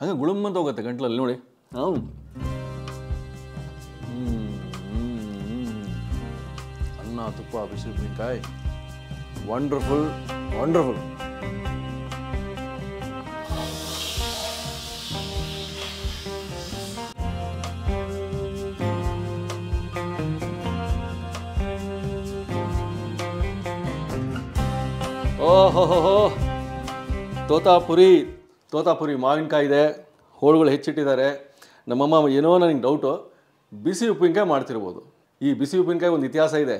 ಹಾಗೆ ಗುಳುಮ್ ಅಂತ ಹೋಗುತ್ತೆ ಗಂಟಲಲ್ಲಿ ನೋಡಿ. ಅನ್ನ ತುಪ್ಪ ಬಿಸಿ ಉಪ್ಪಿನಕಾಯಿ ವಂಡರ್ಫುಲ್ ವಂಡರ್ಫುಲ್. ಓಹೋಹೋ ತೋತಾಪುರಿ ತೋತಾಪುರಿ ಮಾವಿನಕಾಯಿ ಇದೆ, ಹೋಳುಗಳು ಹೆಚ್ಚಿಟ್ಟಿದ್ದಾರೆ. ನಮ್ಮಮ್ಮ ಏನೋ ನನಗೆ ಡೌಟು, ಬಿಸಿ ಉಪ್ಪಿನಕಾಯಿ ಮಾಡ್ತಿರ್ಬೋದು. ಈ ಬಿಸಿ ಉಪ್ಪಿನಕಾಯಿ ಒಂದು ಇತಿಹಾಸ ಇದೆ.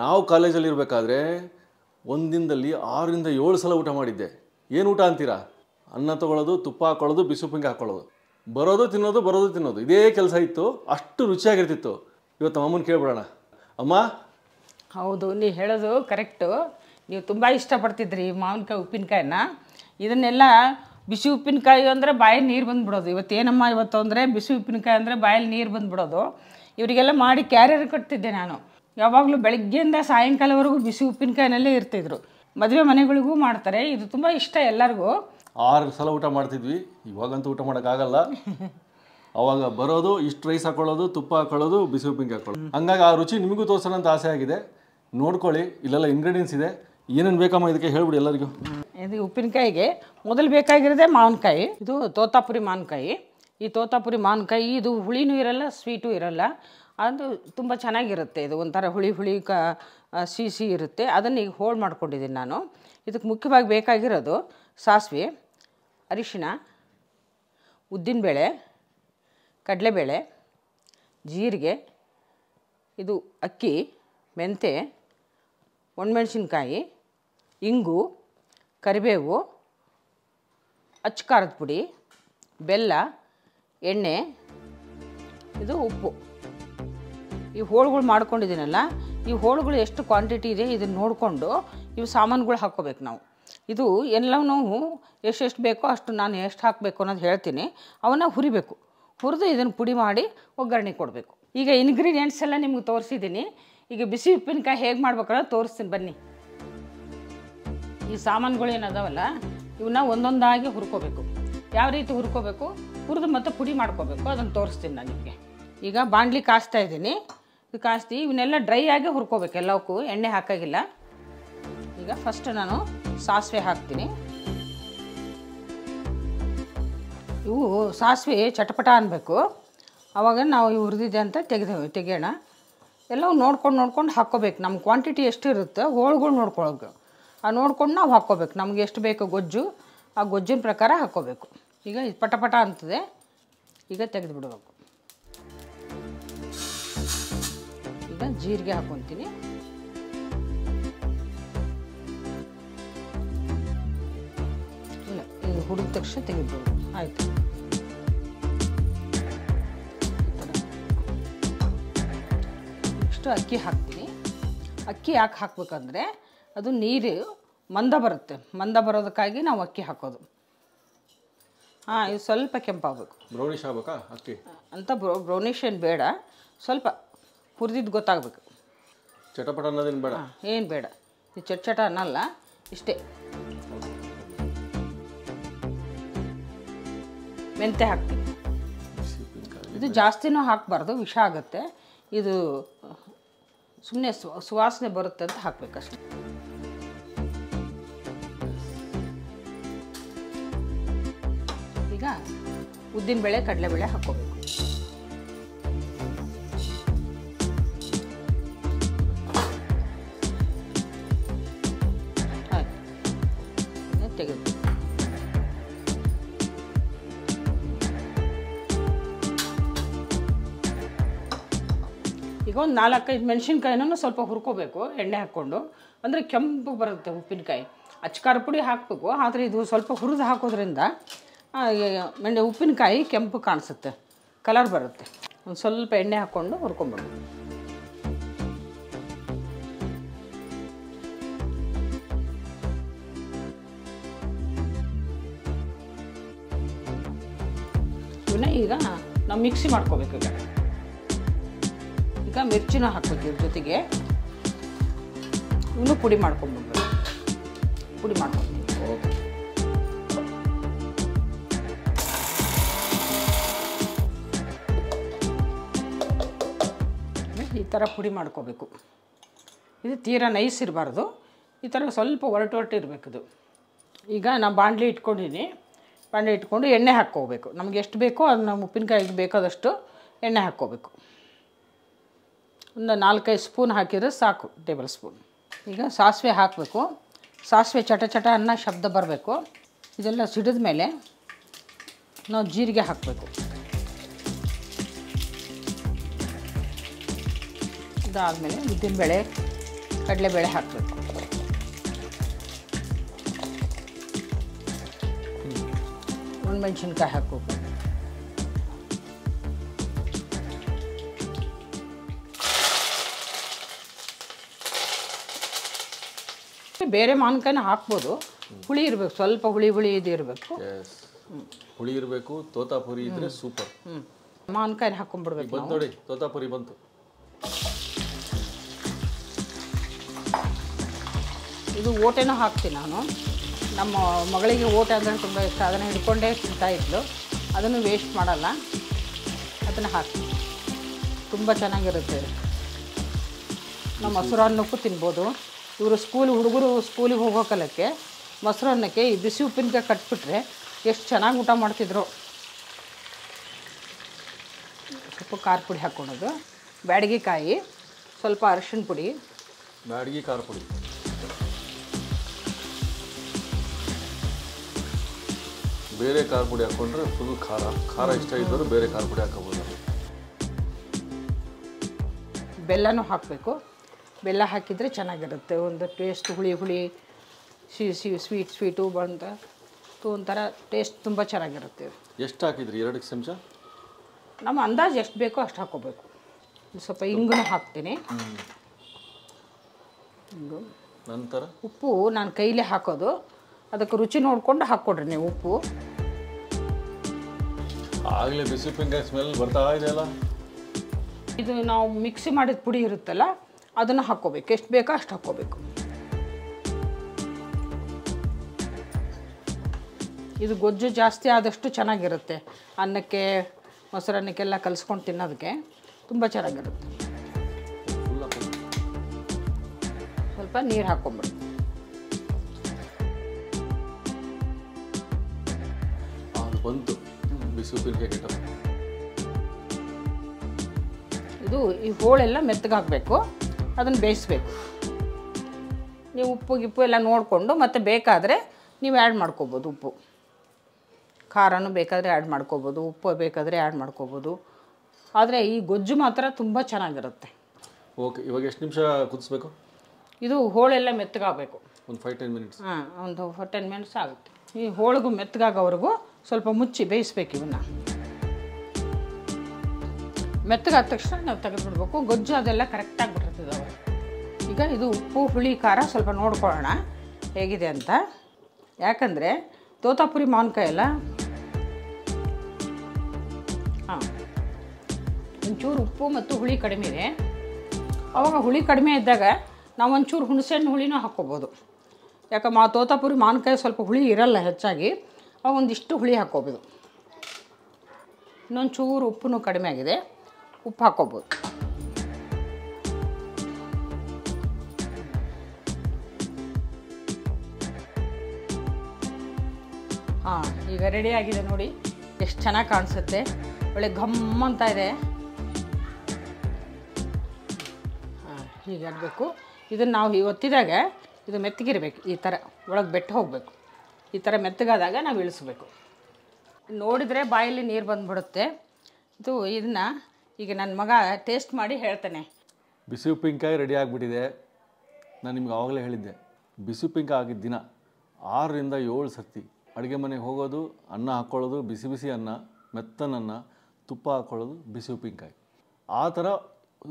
ನಾವು ಕಾಲೇಜಲ್ಲಿರಬೇಕಾದ್ರೆ ಒಂದು ದಿನದಲ್ಲಿ 6 ರಿಂದ 7 ಸಲ ಊಟ ಮಾಡಿದ್ದೆ. ಏನು ಊಟ ಅಂತೀರಾ? ಅನ್ನ ತೊಗೊಳ್ಳೋದು, ತುಪ್ಪ ಹಾಕೊಳ್ಳೋದು, ಬಿಸಿ ಉಪ್ಪಿನಕಾಯಿ ಹಾಕೊಳ್ಳೋದು, ಬರೋದು ತಿನ್ನೋದು, ಬರೋದು ತಿನ್ನೋದು, ಇದೇ ಕೆಲಸ ಇತ್ತು. ಅಷ್ಟು ರುಚಿಯಾಗಿರ್ತಿತ್ತು. ಇವತ್ತು ನಮ್ಮಮ್ಮನ ಕೇಳಿಬಿಡೋಣ. ಅಮ್ಮ, ಹೌದು ನೀವು ಹೇಳೋದು ಕರೆಕ್ಟು. ನೀವು ತುಂಬ ಇಷ್ಟಪಡ್ತಿದ್ರಿ ಮಾವಿನಕಾಯಿ ಉಪ್ಪಿನಕಾಯಿನ. ಇದನ್ನೆಲ್ಲ ಬಿಸಿ ಉಪ್ಪಿನಕಾಯಿ ಅಂದರೆ ಬಾಯಲ್ಲಿ ನೀರು ಬಂದುಬಿಡೋದು. ಇವತ್ತೇನಮ್ಮ ಇವತ್ತು ಅಂದರೆ ಬಿಸಿ ಉಪ್ಪಿನಕಾಯಿ ಅಂದರೆ ಬಾಯಲ್ಲಿ ನೀರು ಬಂದುಬಿಡೋದು. ಇವರಿಗೆಲ್ಲ ಮಾಡಿ ಕ್ಯಾರಿಯರ್ ಕಟ್ತಿದ್ದೆ ನಾನು. ಯಾವಾಗಲೂ ಬೆಳಗ್ಗೆಯಿಂದ ಸಾಯಂಕಾಲವರೆಗೂ ಬಿಸಿ ಉಪ್ಪಿನಕಾಯಿನಲ್ಲೇ ಇರ್ತಿದ್ರು. ಮದುವೆ ಮನೆಗಳಿಗೂ ಮಾಡ್ತಾರೆ. ಇದು ತುಂಬ ಇಷ್ಟ ಎಲ್ಲರಿಗೂ. 6 ಸಲ ಊಟ ಮಾಡ್ತಿದ್ವಿ. ಇವಾಗಂತೂ ಊಟ ಮಾಡೋಕ್ಕಾಗಲ್ಲ. ಅವಾಗ ಬರೋದು, ಇಷ್ಟು ರೈಸ್ ಹಾಕೊಳ್ಳೋದು, ತುಪ್ಪ ಹಾಕೊಳ್ಳೋದು, ಬಿಸಿ ಉಪ್ಪಿನಕಾಯಿ ಹಾಕೊಳ್ಳೋದು. ಹಂಗಾಗಿ ಆ ರುಚಿ ನಿಮಗೂ ತೋರಿಸೋಣ ಅಂತ ಆಸೆ ಆಗಿದೆ. ನೋಡ್ಕೊಳ್ಳಿ, ಇಲ್ಲೆಲ್ಲ ಇಂಗ್ರೀಡಿಯೆಂಟ್ಸ್ ಇದೆ. ಏನೇನು ಬೇಕಮ್ಮ ಇದಕ್ಕೆ ಹೇಳ್ಬಿಡಿ ಎಲ್ಲರಿಗೂ. ಇದು ಉಪ್ಪಿನಕಾಯಿಗೆ ಮೊದಲು ಬೇಕಾಗಿರೋದೆ ಮಾವಿನಕಾಯಿ. ಇದು ತೋತಾಪುರಿ ಮಾವಿನಕಾಯಿ. ಈ ತೋತಾಪುರಿ ಮಾವಿನಕಾಯಿ ಇದು ಹುಳಿನೂ ಇರಲ್ಲ, ಸ್ವೀಟೂ ಇರಲ್ಲ. ಅದು ತುಂಬ ಚೆನ್ನಾಗಿರುತ್ತೆ. ಇದು ಒಂಥರ ಹುಳಿ ಹುಳಿ ಸಿಹಿ ಇರುತ್ತೆ. ಅದನ್ನು ಈಗ ಹೋಳು ಮಾಡ್ಕೊಂಡಿದ್ದೀನಿ ನಾನು. ಇದಕ್ಕೆ ಮುಖ್ಯವಾಗಿ ಬೇಕಾಗಿರೋದು ಸಾಸಿವೆ, ಅರಿಶಿನ, ಉದ್ದಿನಬೇಳೆ, ಕಡಲೆಬೇಳೆ, ಜೀರಿಗೆ, ಇದು ಅಕ್ಕಿ, ಮೆಂತೆ, ಒಣಮೆಣಸಿನ್ಕಾಯಿ, ಇಂಗು, ಕರಿಬೇವು, ಅಚ್ಚ ಖಾರದ ಪುಡಿ, ಬೆಲ್ಲ, ಎಣ್ಣೆ, ಇದು ಉಪ್ಪು. ಈ ಹೋಳುಗಳು ಮಾಡ್ಕೊಂಡಿದ್ದೀನಲ್ಲ, ಈ ಹೋಳುಗಳು ಎಷ್ಟು ಕ್ವಾಂಟಿಟಿ ಇದೆ ಇದನ್ನು ನೋಡಿಕೊಂಡು ಇವು ಸಾಮಾನುಗಳು ಹಾಕ್ಕೋಬೇಕು ನಾವು. ಇದು ಎಲ್ಲವೂ ಎಷ್ಟೆಷ್ಟು ಬೇಕೋ ಅಷ್ಟು ನಾನು ಎಷ್ಟು ಹಾಕಬೇಕು ಅನ್ನೋದು ಹೇಳ್ತೀನಿ. ಅವನ್ನ ಹುರಿಬೇಕು. ಹುರಿದು ಇದನ್ನು ಪುಡಿ ಮಾಡಿ ಒಗ್ಗರಣೆ ಕೊಡಬೇಕು. ಈಗ ಇಂಗ್ರೀಡಿಯೆಂಟ್ಸ್ ಎಲ್ಲ ನಿಮ್ಗೆ ತೋರಿಸಿದ್ದೀನಿ. ಈಗ ಬಿಸಿ ಉಪ್ಪಿನಕಾಯಿ ಹೇಗೆ ಮಾಡ್ಬೇಕಲ್ಲ ತೋರಿಸ್ತೀನಿ ಬನ್ನಿ. ಈ ಸಾಮಾನುಗಳು ಏನದಾವಲ್ಲ ಇವನ್ನ ಒಂದೊಂದಾಗಿ ಹುರ್ಕೋಬೇಕು. ಯಾವ ರೀತಿ ಹುರ್ಕೋಬೇಕು, ಹುರಿದು ಮತ್ತು ಪುಡಿ ಮಾಡ್ಕೋಬೇಕು. ಅದನ್ನು ತೋರಿಸ್ತೀನಿ ನಾನು ನಿಮಗೆ. ಈಗ ಬಾಣಲಿ ಕಾಯಿಸ್ತಾ ಇದ್ದೀನಿ. ಇದು ಕಾಯಿಸಿ ಇವನ್ನೆಲ್ಲ ಡ್ರೈ ಆಗಿ ಹುರ್ಕೋಬೇಕು. ಎಲ್ಲವಕ್ಕೂ ಎಣ್ಣೆ ಹಾಕಾಗಿಲ್ಲ. ಈಗ ಫಸ್ಟ್ ನಾನು ಸಾಸಿವೆ ಹಾಕ್ತೀನಿ. ಇವು ಸಾಸಿವೆ ಚಟಪಟ ಅನ್ನಬೇಕು. ಆವಾಗ ನಾವು ಇವು ಹುರಿದಿದೆ ಅಂತ ತೆಗೆಯೋಣ. ಎಲ್ಲವೂ ನೋಡ್ಕೊಂಡು ಹಾಕ್ಕೋಬೇಕು. ನಮ್ಮ ಕ್ವಾಂಟಿಟಿ ಎಷ್ಟಿರುತ್ತೆ ಹೋಳುಗಳು ನೋಡ್ಕೊಳ್ಬೇಕು. ಆ ನೋಡ್ಕೊಂಡು ನಾವು ಹಾಕ್ಕೋಬೇಕು. ನಮಗೆ ಎಷ್ಟು ಬೇಕೋ ಗೊಜ್ಜು, ಆ ಗೊಜ್ಜಿನ ಪ್ರಕಾರ ಹಾಕ್ಕೋಬೇಕು. ಈಗ ಇದು ಪಟಪಟ ಅಂತದೆ. ಈಗ ತೆಗೆದು ಬಿಡಬೇಕು. ಈಗ ಜೀರಿಗೆ ಹಾಕ್ಕೊತೀನಿ. ಇಲ್ಲ, ಇದು ಹುರಿದ ತಕ್ಷಣ ತೆಗೆದುಬಿಡೋದು. ಆಯಿತು. ಇಷ್ಟು ಅಕ್ಕಿ ಹಾಕ್ತೀನಿ. ಅಕ್ಕಿ ಯಾಕೆ ಹಾಕಬೇಕಂದ್ರೆ ಅದು ನೀರು ಮಂದ ಬರುತ್ತೆ. ಮಂದ ಬರೋದಕ್ಕಾಗಿ ನಾವು ಅಕ್ಕಿ ಹಾಕೋದು. ಹಾಂ, ಇದು ಸ್ವಲ್ಪ ಕೆಂಪಾಗಬೇಕು. ಬ್ರೌನಿಷ್ ಆಗಬೇಕಾ ಅಕ್ಕಿ ಅಂತ? ಬ್ರೌನಿಷ್ ಏನು ಬೇಡ, ಸ್ವಲ್ಪ ಹುರಿದಿದ್ದು ಗೊತ್ತಾಗಬೇಕು. ಚಟಪಟ ಅನ್ನೋದೇನು ಬೇಡ. ಏನು ಬೇಡ, ಇದು ಚಟಚಟ ಅನ್ನಲ್ಲ, ಇಷ್ಟೇ. ಮೆಂತೆ ಹಾಕ್ತೀನಿ. ಇದು ಜಾಸ್ತಿನೂ ಹಾಕಬಾರ್ದು, ವಿಷ ಆಗುತ್ತೆ. ಇದು ಸುಮ್ಮನೆ ಸುವಾಸನೆ ಬರುತ್ತೆ ಅಂತ ಹಾಕಬೇಕಷ್ಟೆ. ಈಗ ಉದ್ದಿನಬೇಳೆ, ಕಡಲೆಬೇಳೆ ಹಾಕ್ಕೋಬೇಕು. ಆಯ್ತು, ತೆಗೆದು ಈಗ ಒಂದು 4-5 ಮೆಣಸಿನ್ಕಾಯಿನೂ ಸ್ವಲ್ಪ ಹುರ್ಕೋಬೇಕು ಎಣ್ಣೆ ಹಾಕ್ಕೊಂಡು. ಅಂದರೆ ಕೆಂಪು ಬರುತ್ತೆ ಉಪ್ಪಿನಕಾಯಿ. ಅಚ್ಚಕಾರ ಪುಡಿ ಹಾಕಬೇಕು, ಆದರೆ ಇದು ಸ್ವಲ್ಪ ಹುರಿದು ಹಾಕೋದ್ರಿಂದ ಉಪ್ಪಿನಕಾಯಿ ಕೆಂಪು ಕಾಣಿಸುತ್ತೆ, ಕಲರ್ ಬರುತ್ತೆ. ಒಂದು ಸ್ವಲ್ಪ ಎಣ್ಣೆ ಹಾಕ್ಕೊಂಡು ಹುರ್ಕೊಂಬಿಡೋದು. ಇವನ್ನ ಈಗ ನಾವು ಮಿಕ್ಸಿ ಮಾಡ್ಕೋಬೇಕು. ಈಗ ಮಿರ್ಚಿನ ಹಾಕ್ಬೇಕು ಇವ್ರ ಜೊತೆಗೆ. ಇವನು ಪುಡಿ ಮಾಡ್ಕೊಂಡ್ಬಿಡ್ಬೇಕು. ಪುಡಿ ಮಾಡ್ಕೊಳ್ತೀವಿ. ಥರ ಪುಡಿ ಮಾಡ್ಕೋಬೇಕು. ಇದು ತೀರಾ ನೈಸ್ ಇರಬಾರ್ದು, ಈ ಥರ ಸ್ವಲ್ಪ ಒರಟೊರಟು ಇರಬೇಕಿದು. ಈಗ ನಾನು ಬಾಣಲಿ ಇಟ್ಕೊಂಡಿದ್ದೀನಿ, ಬಾಣಲಿ ಇಟ್ಕೊಂಡು ಎಣ್ಣೆ ಹಾಕ್ಕೋಬೇಕು. ನಮಗೆ ಎಷ್ಟು ಬೇಕೋ ಅದು ನಮ್ಮ ಉಪ್ಪಿನಕಾಯಿಗೆ ಬೇಕಾದಷ್ಟು ಎಣ್ಣೆ ಹಾಕ್ಕೋಬೇಕು. ಒಂದು 4-5 ಸ್ಪೂನ್ ಹಾಕಿದರೆ ಸಾಕು, ಟೇಬಲ್ ಸ್ಪೂನ್. ಈಗ ಸಾಸಿವೆ ಹಾಕಬೇಕು. ಸಾಸಿವೆ ಚಟ ಚಟ ಅನ್ನೋ ಶಬ್ದ ಬರಬೇಕು. ಇದೆಲ್ಲ ಸಿಡಿದ ಮೇಲೆ ನಾವು ಜೀರಿಗೆ ಹಾಕಬೇಕು. ಇದಾದಮೇಲೆ ಉದ್ದಿನಬೇಳೆ, ಕಡಲೆಬೇಳೆ ಹಾಕಬೇಕು. ಒಣಮೆಣಸಿನ್ಕಾಯಿ ಹಾಕಬೇಕು. ಬೇರೆ ಮಾವಿನಕಾಯಿನ ಹಾಕ್ಬೋದು, ಹುಳಿ ಇರಬೇಕು, ಸ್ವಲ್ಪ ಹುಳಿ ಹುಳಿ ಇದು ಇರಬೇಕು, ಹುಳಿ ಇರಬೇಕು. ತೋತಾಪುರಿ ಇದ್ರೆ ಸೂಪರ್. ಮಾವಿನಕಾಯಿನ ಹಾಕೊಂಡ್ಬಿಡ್ಬೇಕು. ಬಂತು ನೋಡಿ, ತೋತಾಪುರಿ ಬಂತು. ಇದು ಓಟೆನೂ ಹಾಕ್ತೀನಿ ನಾನು. ನಮ್ಮ ಮಗಳಿಗೆ ಓಟೆ ಅಂದರೆ ತುಂಬ ಇಷ್ಟ, ಅದನ್ನು ಹಿಡ್ಕೊಂಡೇ ತಿಂತಾಯಿದ್ಲು. ಅದನ್ನು ವೇಸ್ಟ್ ಮಾಡಲ್ಲ, ಅದನ್ನು ಹಾಕ್ತೀನಿ. ತುಂಬ ಚೆನ್ನಾಗಿರುತ್ತೆ. ನಾವು ಮೊಸರನ್ನಕ್ಕೂ ತಿನ್ಬೋದು. ಇವರು ಹುಡುಗರು ಸ್ಕೂಲಿಗೆ ಹೋಗೋ ಕಾಲಕ್ಕೆ ಮೊಸರನ್ನಕ್ಕೆ ಈ ಬಿಸಿ ಉಪ್ಪಿನಕಾಯಿ ಕಟ್ಬಿಟ್ರೆ ಎಷ್ಟು ಚೆನ್ನಾಗಿ ಊಟ ಮಾಡ್ತಿದ್ರು. ಸ್ವಲ್ಪ ಖಾರ ಪುಡಿ ಹಾಕ್ಕೊಳೋದು, ಬ್ಯಾಡಗಿಕಾಯಿ, ಸ್ವಲ್ಪ ಅರಶಿನ ಪುಡಿ, ಬ್ಯಾಡಗಿ ಖಾರ ಪುಡಿ, ಬೇರೆ ಖಾರ ಪುಡಿ ಹಾಕ್ಕೊಂಡ್ರೆ ಫುಲ್ ಖಾರ. ಖಾರ ಇಷ್ಟ ಇದ್ದರೂ ಬೇರೆ ಖಾರ ಪುಡಿ ಹಾಕೋಬೋದು. ಬೆಲ್ಲನೂ ಹಾಕಬೇಕು. ಬೆಲ್ಲ ಹಾಕಿದರೆ ಚೆನ್ನಾಗಿರುತ್ತೆ, ಒಂದು ಟೇಸ್ಟ್. ಹುಳಿ ಹುಳಿ ಸ್ವೀಟು ಬಂತ ಒಂಥರ ಟೇಸ್ಟ್ ತುಂಬ ಚೆನ್ನಾಗಿರುತ್ತೆ. ಎಷ್ಟು ಹಾಕಿದ್ರಿ? 2 ಚಮಚ. ನಮ್ಮ ಅಂದಾಜು ಎಷ್ಟು ಬೇಕೋ ಅಷ್ಟು ಹಾಕ್ಕೋಬೇಕು. ಸ್ವಲ್ಪ ಹಿಂಗು ಹಾಕ್ತೀನಿ. ನಂತರ ಉಪ್ಪು ನಾನು ಕೈಲೇ ಹಾಕೋದು, ಅದಕ್ಕೆ ರುಚಿ ನೋಡಿಕೊಂಡು ಹಾಕ್ಕೊಡ್ರಿ ನೀವು ಉಪ್ಪು. ಆಗಲೇ ಬಿಸಿ ಉಪ್ಪಿನಕಾಯಿ ಸ್ಮೆಲ್ ಬರ್ತಾ ಇದೆಯಲ್ಲ. ಇದು ನಾವು ಮಿಕ್ಸಿ ಮಾಡಿದ ಪುಡಿ ಇರುತ್ತಲ್ಲ, ಅದನ್ನು ಹಾಕ್ಕೋಬೇಕು. ಎಷ್ಟು ಬೇಕೋ ಅಷ್ಟು ಹಾಕ್ಕೋಬೇಕು. ಇದು ಗೊಜ್ಜು ಜಾಸ್ತಿ ಆದಷ್ಟು ಚೆನ್ನಾಗಿರುತ್ತೆ, ಅನ್ನಕ್ಕೆ ಮೊಸರನ್ನಕ್ಕೆಲ್ಲ ಕಲಿಸ್ಕೊಂಡು ತಿನ್ನೋದಕ್ಕೆ ತುಂಬ ಚೆನ್ನಾಗಿರುತ್ತೆ. ಸ್ವಲ್ಪ ನೀರು ಹಾಕ್ಕೊಂಬಿಡಿ. ಬಂತು ಬಿಸಿ ಉಪ್ಪಿನಕಾಯಿ ಗೆಟಪ್. ಇದು ಈ ಹೋಳೆಲ್ಲ ಮೆತ್ತಗಾಗಬೇಕು, ಅದನ್ನು ಬೇಯಿಸ್ಬೇಕು. ನೀವು ಉಪ್ಪು ಗಿಪ್ಪು ಎಲ್ಲ ನೋಡಿಕೊಂಡು ಮತ್ತೆ ಬೇಕಾದರೆ ನೀವು ಆ್ಯಡ್ ಮಾಡ್ಕೋಬೋದು. ಉಪ್ಪು ಖಾರನೂ ಬೇಕಾದರೆ ಆ್ಯಡ್ ಮಾಡ್ಕೋಬೋದು, ಉಪ್ಪು ಬೇಕಾದರೆ ಆ್ಯಡ್ ಮಾಡ್ಕೋಬೋದು. ಆದರೆ ಈ ಗೊಜ್ಜು ಮಾತ್ರ ತುಂಬ ಚೆನ್ನಾಗಿರುತ್ತೆ. ಓಕೆ, ಇವಾಗ ಎಷ್ಟು ನಿಮಿಷ ಕುದಿಸ್ಬೇಕು? ಇದು ಹೋಳೆಲ್ಲ ಮೆತ್ತಗಾಗಬೇಕು. ಒಂದು 5-10 ಮಿನಿಟ್ಸ್. ಹಾಂ, ಒಂದು 10 ಮಿನಿಟ್ಸ್ ಆಗುತ್ತೆ. ಈ ಹೋಳಿಗೂ ಮೆತ್ತಗಾಗೋವರೆಗೂ ಸ್ವಲ್ಪ ಮುಚ್ಚಿ ಬೇಯಿಸ್ಬೇಕು. ಇವನ್ನ ಮೆತ್ತಗಾದ ತಕ್ಷಣ ನಾವು ತೆಗೆದುಬಿಡ್ಬೇಕು. ಗೊಜ್ಜು ಅದೆಲ್ಲ ಕರೆಕ್ಟಾಗಿ ಬಿಟ್ಟಿರ್ತದೆ ಅವರು. ಈಗ ಇದು ಉಪ್ಪು ಹುಳಿ ಖಾರ ಸ್ವಲ್ಪ ನೋಡ್ಕೊಳ್ಳೋಣ ಹೇಗಿದೆ ಅಂತ. ಯಾಕಂದರೆ ತೋತಾಪುರಿ ಮಾವಿನಕಾಯಲ್ಲ, ಹಾಂ, ಒಂಚೂರು ಉಪ್ಪು ಮತ್ತು ಹುಳಿ ಕಡಿಮೆ ಇದೆ. ಆವಾಗ ಹುಳಿ ಕಡಿಮೆ ಇದ್ದಾಗ ನಾವು ಒಂಚೂರು ಹುಣಸೆಹಣ್ಣು ಹುಳಿನೂ ಹಾಕ್ಕೋಬೋದು. ಯಾಕೆ ತೋತಾಪುರಿ ಮಾವಿನಕಾಯಿ ಸ್ವಲ್ಪ ಹುಳಿ ಇರಲ್ಲ ಹೆಚ್ಚಾಗಿ, ಅವಾಗ ಒಂದಿಷ್ಟು ಹುಳಿ ಹಾಕ್ಕೋಬೋದು. ಇನ್ನೊಂಚೂರು ಉಪ್ಪು ಕಡಿಮೆ ಆಗಿದೆ, ಉಪ್ಪು ಹಾಕ್ಕೋಬೋದು. ಹಾಂ, ಈಗ ರೆಡಿ ಆಗಿದೆ ನೋಡಿ. ಎಷ್ಟು ಚೆನ್ನಾಗಿ ಕಾಣಿಸುತ್ತೆ, ಒಳ್ಳೆ ಘಮ್ ಅಂತ ಇದೆ. ಹಾಂ, ಹೀಗೆ ಆಗಬೇಕು. ಇದನ್ನು ನಾವು ಒತ್ತಿದಾಗ ಇದು ಮೆತ್ತಗಿರಬೇಕು, ಈ ಥರ ಒಳಗೆ ಬೆಟ್ಟು ಹೋಗಬೇಕು. ಈ ಥರ ಮೆತ್ತಗಾದಾಗ ನಾವು ಇಳಿಸ್ಬೇಕು. ನೋಡಿದರೆ ಬಾಯಲ್ಲಿ ನೀರು ಬಂದುಬಿಡುತ್ತೆ. ಇದು ಇದನ್ನು ಈಗ ನನ್ನ ಮಗ ಟೇಸ್ಟ್ ಮಾಡಿ ಹೇಳ್ತಾನೆ. ಬಿಸಿ ಉಪ್ಪಿನಕಾಯಿ ರೆಡಿ ಆಗಿಬಿಟ್ಟಿದೆ. ನಾನು ನಿಮ್ಗೆ ಆವಾಗಲೇ ಹೇಳಿದ್ದೆ, ಬಿಸಿ ಉಪ್ಪಿನಕಾಯಿ ಆಗಿದ್ದ ದಿನ 6-7 ಸರ್ತಿ ಅಡುಗೆ ಮನೆಗೆ ಹೋಗೋದು, ಅನ್ನ ಹಾಕ್ಕೊಳ್ಳೋದು, ಬಿಸಿ ಬಿಸಿ ಅನ್ನ, ಮೆತ್ತನನ್ನ, ತುಪ್ಪ ಹಾಕ್ಕೊಳ್ಳೋದು, ಬಿಸಿ ಉಪ್ಪಿನಕಾಯಿ. ಆ ಥರ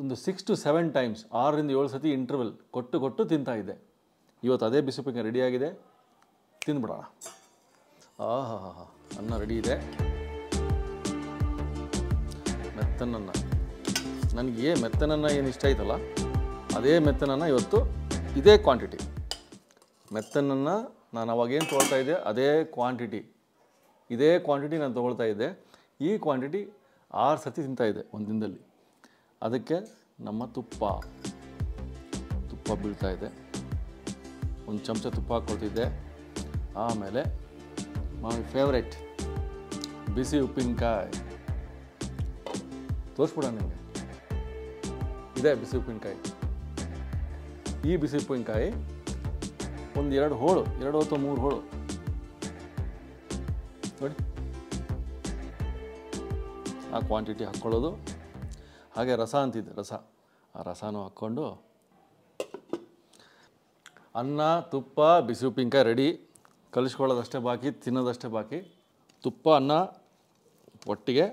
ಒಂದು 6-7 ಟೈಮ್ಸ್ 6-7 ಸರ್ತಿ ಇಂಟರ್ವೆಲ್ ಕೊಟ್ಟು ಕೊಟ್ಟು ತಿಂತಾಯಿದ್ದೆ. ಇವತ್ತು ಅದೇ ಬಿಸಿ ಉಪ್ಪಿನಕಾಯಿ ರೆಡಿಯಾಗಿದೆ, ತಿಂದ್ಬಿಡೋಣ. ಆಹಾ ಹಾ ಹಾ, ಅನ್ನ ರೆಡಿ ಇದೆ, ಮೆತ್ತನನ್ನ. ನನಗೆ ಮೆತ್ತನನ್ನ ಏನು ಇಷ್ಟ ಆಯ್ತಲ್ಲ, ಅದೇ ಮೆತ್ತನನ್ನ ಇವತ್ತು ಇದೇ ಕ್ವಾಂಟಿಟಿ ಮೆತ್ತನನ್ನ ನಾನು ಅವಾಗೇನು ತೊಗೊಳ್ತಾ ಇದ್ದೆ ಇದೇ ಕ್ವಾಂಟಿಟಿ ನಾನು ತೊಗೊಳ್ತಾ ಇದ್ದೆ. ಈ ಕ್ವಾಂಟಿಟಿ 6 ಸರ್ತಿ ತಿಂತಾಯಿದ್ದೆ ಒಂದು ದಿನದಲ್ಲಿ. ಅದಕ್ಕೆ ನಮ್ಮ ತುಪ್ಪ ಬೀಳ್ತಾ ಇದೆ. ಒಂದು ಚಮಚ ತುಪ್ಪ ಹಾಕ್ಕೊಳ್ತಿದ್ದೆ. ಆಮೇಲೆ ಮೈ ಫೇವ್ರೇಟ್ ಬಿಸಿ ಉಪ್ಪಿನಕಾಯಿ ತೋರಿಸ್ಬಿಡ ನಿಮಗೆ. ಇದೇ ಬಿಸಿ ಉಪ್ಪಿನಕಾಯಿ. ಈ ಬಿಸಿ ಉಪ್ಪಿನಕಾಯಿ ಒಂದು ಎರಡು ಹೋಳು, ಎರಡು ಅಥವಾ ಮೂರು ಹೋಳು ನೋಡಿ ಆ ಕ್ವಾಂಟಿಟಿ ಹಾಕ್ಕೊಳ್ಳೋದು. ಹಾಗೆ ರಸ ಅಂತಿದೆ, ರಸ, ಆ ರಸನೂ ಹಾಕ್ಕೊಂಡು ಅನ್ನ ತುಪ್ಪ ಬಿಸಿ ಉಪ್ಪಿನಕಾಯಿ ರೆಡಿ. ಕಲಿಸ್ಕೊಳ್ಳೋದಷ್ಟೇ ಬಾಕಿ, ತಿನ್ನೋದಷ್ಟೇ ಬಾಕಿ. ತುಪ್ಪ ಅನ್ನ ಒಟ್ಟಿಗೆ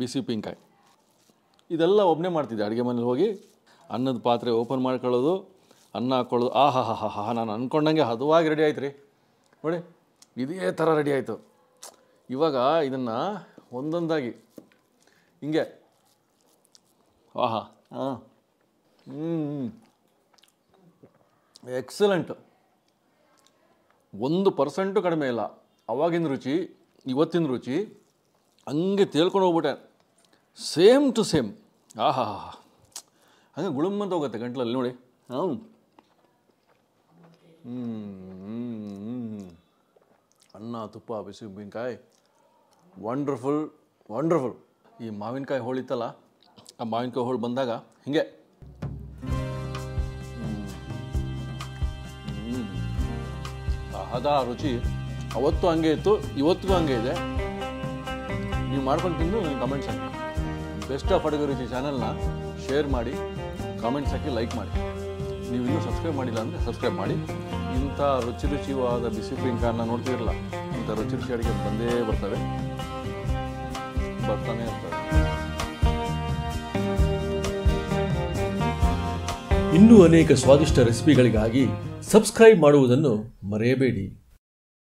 ಬಿಸಿ ಉಪ್ಪಿನಕಾಯಿ ಇದೆಲ್ಲ ಒಬ್ಬನೇ ಮಾಡ್ತಿದ್ದೆ ಅಡುಗೆ ಮನೇಲಿ ಹೋಗಿ. ಅನ್ನದ ಪಾತ್ರೆ ಓಪನ್ ಮಾಡ್ಕೊಳ್ಳೋದು, ಅನ್ನ ಹಾಕ್ಕೊಳ್ಳೋದು. ಆ ಹಾ ಹಾ ಹಾ ನಾನು ಅಂದ್ಕೊಂಡಂಗೆ ಹದವಾಗಿ ರೆಡಿ ಆಯ್ತು ರೀ ನೋಡಿ. ಇದೇ ಥರ ರೆಡಿ ಆಯಿತು. ಇವಾಗ ಇದನ್ನು ಒಂದೊಂದಾಗಿ ಹಿಂಗೆ ಆಹಾ ಹಾಂ ಎಕ್ಸಲೆಂಟು. 1% ಕಡಿಮೆ ಇಲ್ಲ. ಆವಾಗಿನ ರುಚಿ ಇವತ್ತಿನ ರುಚಿ ಹಂಗೆ ತೇಳ್ಕೊಂಡು ಹೋಗ್ಬಿಟ್ಟೆ, ಸೇಮ್ ಟು ಸೇಮ್. ಆಹಾ ಹಾ ಹಂಗೆ ಗುಳುಮ್ಮಂತ ಹೋಗುತ್ತೆ ಗಂಟ್ಲಲ್ಲಿ ನೋಡಿ. ಹಾಂ ಅನ್ನ ತುಪ್ಪ ಬಿಸಿ ಉಪ್ಪಿನಕಾಯಿ ವಂಡರ್ಫುಲ್ ವಂಡರ್ಫುಲ್. ಈ ಮಾವಿನಕಾಯಿ ಹೋಳು ಇತ್ತಲ್ಲ, ಆ ಮಾವಿನಕಾಯಿ ಹೋಳು ಬಂದಾಗ ಹೀಗೆ ಹದ ರುಚಿ ಅವತ್ತು ಹಂಗೆ ಇತ್ತು, ಇವತ್ತಿಗೂ ಹಂಗೆ ಇದೆ. ನೀವು ಮಾಡ್ಕೊಂಡು ತಿಂದು ನೀವು ಕಮೆಂಟ್ಸ್ ಹಾಕಿ. ಬೆಸ್ಟ್ ಆಫ್ ಅಡುಗೆ ರುಚಿ ಚಾನಲ್ನ ಶೇರ್ ಮಾಡಿ, ಕಾಮೆಂಟ್ಸ್ ಹಾಕಿ, ಲೈಕ್ ಮಾಡಿ. ನೀವು ಇನ್ನೂ ಸಬ್ಸ್ಕ್ರೈಬ್ ಮಾಡಿಲ್ಲ ಅಂದರೆ ಸಬ್ಸ್ಕ್ರೈಬ್ ಮಾಡಿ. ಇಂಥ ರುಚಿ ರುಚಿಯಾದ ಬಿಸಿ ಉಪ್ಪಿನಕಾಯನ್ನ ನೋಡ್ತಿರಲ್ಲ, ಇಂಥ ರುಚಿ ರುಚಿ ಅಡುಗೆ ಬಂದೇ ಬರ್ತವೆ, ಬರ್ತಾನೆ ಇರ್ತವೆ. ಇನ್ನೂ ಅನೇಕ ಸ್ವಾದಿಷ್ಟ ರೆಸಿಪಿಗಳಿಗಾಗಿ ಸಬ್ಸ್ಕ್ರೈಬ್ ಮಾಡುವುದನ್ನು ಮರೆಯಬೇಡಿ.